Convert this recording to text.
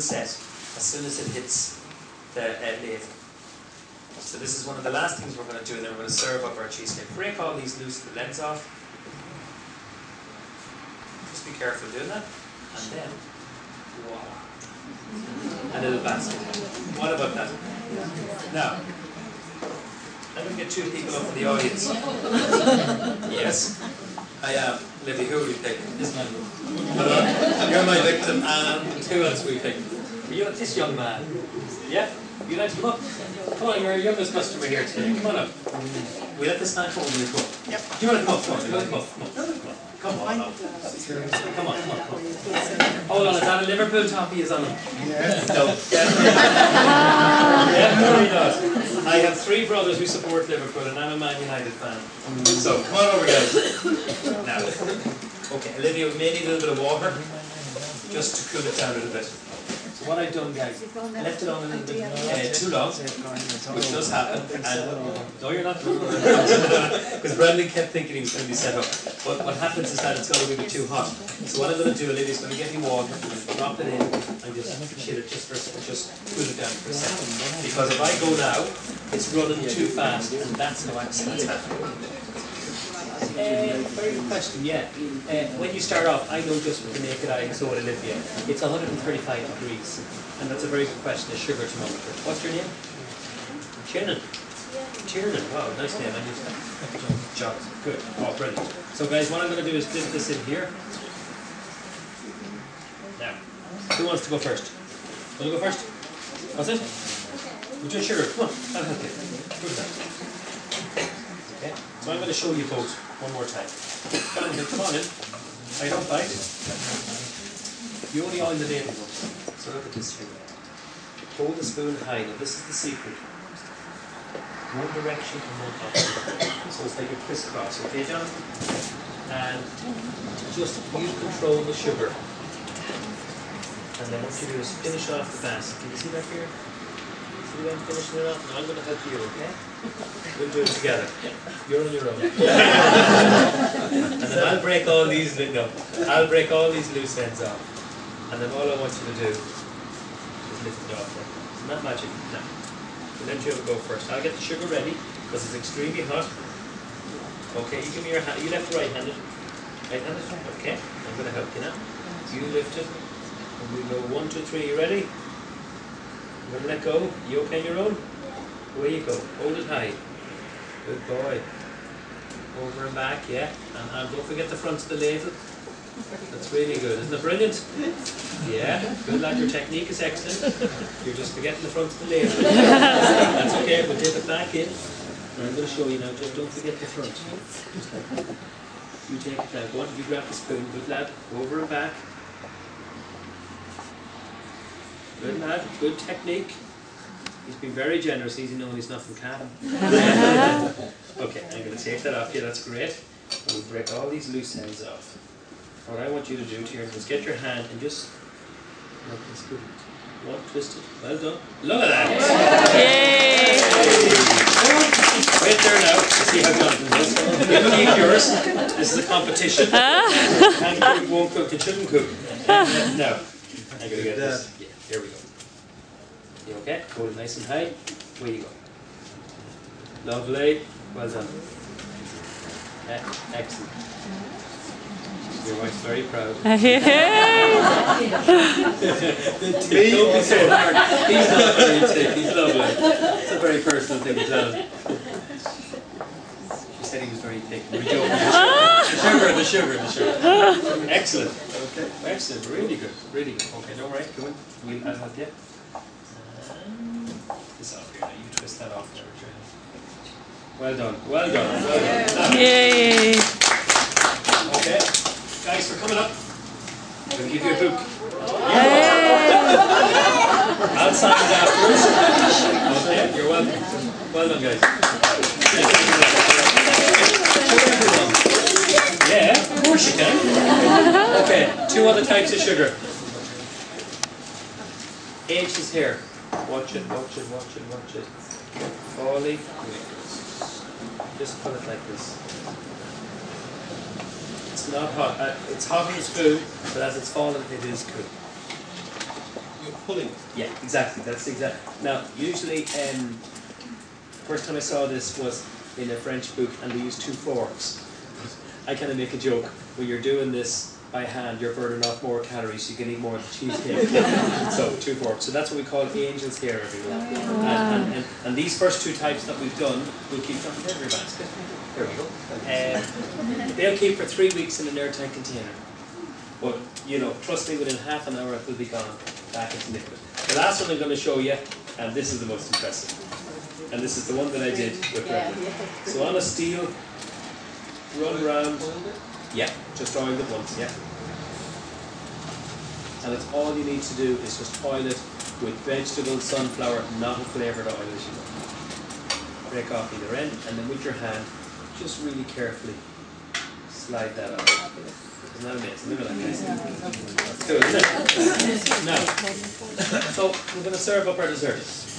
simple set as soon as it hits the lathe. So this is one of the last things we're going to do, and then we're going to serve up our cheesecake. Break all these loose, the lens off. Just be careful doing that. And then, voila. A little basket. What about that? Now, let me get two people up in the audience. Yes. I am Libby, who we picked, isn't it? You're my victim, and who else we picked? This young man. Yeah? You like to come up? Come on, you're our youngest customer here today. Come on up. We let this man come when we come. Yep. Do you want to come up? Come on, do you want to come up? Come on. Come on. Come on, come on. Hold on, is that a Liverpool toppy? Is on him? Yes. No. Definitely not. I have three brothers who support Liverpool, and I'm a Man United fan. So, come on over, guys. Now, okay, Olivia, we may need a little bit of water just to cool it down a little bit. So what I've done, guys, left it on a little bit too long, which does happen. And no, you're not. Because Brandon kept thinking he was going to be set up. But what happens is that it's going to be a bit too hot. So what I'm going to do, Olivia's going to get me water, drop it in, and just chill it just for a second, just cool it down for a second. Because if I go now, it's running too fast, and that's no accident happening. Very good question, yeah. When you start off, I know just with the naked eye, so with Olivia, it's 135 degrees. And that's a very good question, a sugar thermometer. What's your name? Tiernan. Tiernan, wow, nice name, I knew that. John, good, oh, brilliant. So guys, what I'm going to do is dip this in here. Now, who wants to go first? Want to go first? That's it? We're doing sugar, come on, I'll help you. Good night. So I'm going to show you both one more time. Come on in. I don't bite. You only oil the baby once. So look at this here. Hold the spoon high. Now this is the secret. One direction and one up. So it's like a crisscross. Okay, John? And just you control the sugar. And then what you do is finish off the basket. Can you see back here? You then finish it off, and I'm going to help you, okay? We'll do it together. You're on your own. And then I'll break all these loose ends off. And then all I want you to do is lift it off. Isn't that magic? No. We'll let you have a go first. I'll get the sugar ready because it's extremely hot. Okay, you give me your hand. You left right-handed. Right-handed? Okay. I'm going to help you now. You lift it. And we go 1, 2, 3. You ready? You're going to let go. You okay on your own? Away you go. Hold it high. Good boy. Over and back, yeah. And don't forget the front of the ladle. That's really good. Isn't it brilliant? Yeah. Good lad. Your technique is excellent. You're just forgetting the front of the ladle. That's okay. We'll dip it back in. And I'm going to show you now. Just don't forget the front. You take it out. One, you grab the spoon. Good lad. Over and back. Good lad, good technique. He's been very generous, he's known he's not from Canada. Okay, I'm going to take that off you, yeah, that's great. And we'll break all these loose ends off. What I want you to do here is get your hand and just look this good. One, twist it. Well done. Look at that! Yay! Wait there now to see how Jonathan does. You can eat yours. This is a competition. Can't cook, won't cook, and shouldn't cook. No. I'm going to get this. Yeah, here we go. You okay? Hold it nice and high. Where you go. Lovely. Well done. Excellent. Your wife's very proud. Don't be so hard. He's not very sick. He's lovely. It's a very personal thing to tell him. She said he was very thick. We're joking. The sugar. Excellent. Okay. Excellent. Really good. Really good. Okay, all right. Go on. We'll help you. This off here. Now you twist that off there, Richard. Well done. Well done. Well done. Yay. Okay. Thanks for coming up. I'm going to give you a book. Yeah. I'll sign it afterwards. Okay. You're welcome. Well done, guys. Yeah, of course you can. Okay. 2 other types of sugar. H is here. Watch it. Ollie, just put it like this. It's not hot. It's hot on the spoon, but as it's fallen, it is cool. You're pulling. Yeah, exactly. That's exactly. Now, usually, first time I saw this was in a French book, and they use two forks. I kind of make a joke. When you're doing this by hand, you're burning off more calories, so you can eat more of the cheesecake. So, two forks. So that's what we call angels here, everyone. And these first two types that we've done, we'll keep them in every basket. There we go. They'll keep for 3 weeks in an airtight container. But, you know, trust me, within half an hour it will be gone back into liquid. The last one I'm going to show you, and this is the most impressive. And this is the one that I did with Brandon. So on a steel, run round. Yeah, just oil it once, yeah. And it's all you need to do is just oil it with vegetable sunflower, not a flavoured oil as you want. Break off either end, and then with your hand, just really carefully slide that out. Isn't that amazing? Look at that, guys. That's good, isn't it? Now, so we're going to serve up our dessert.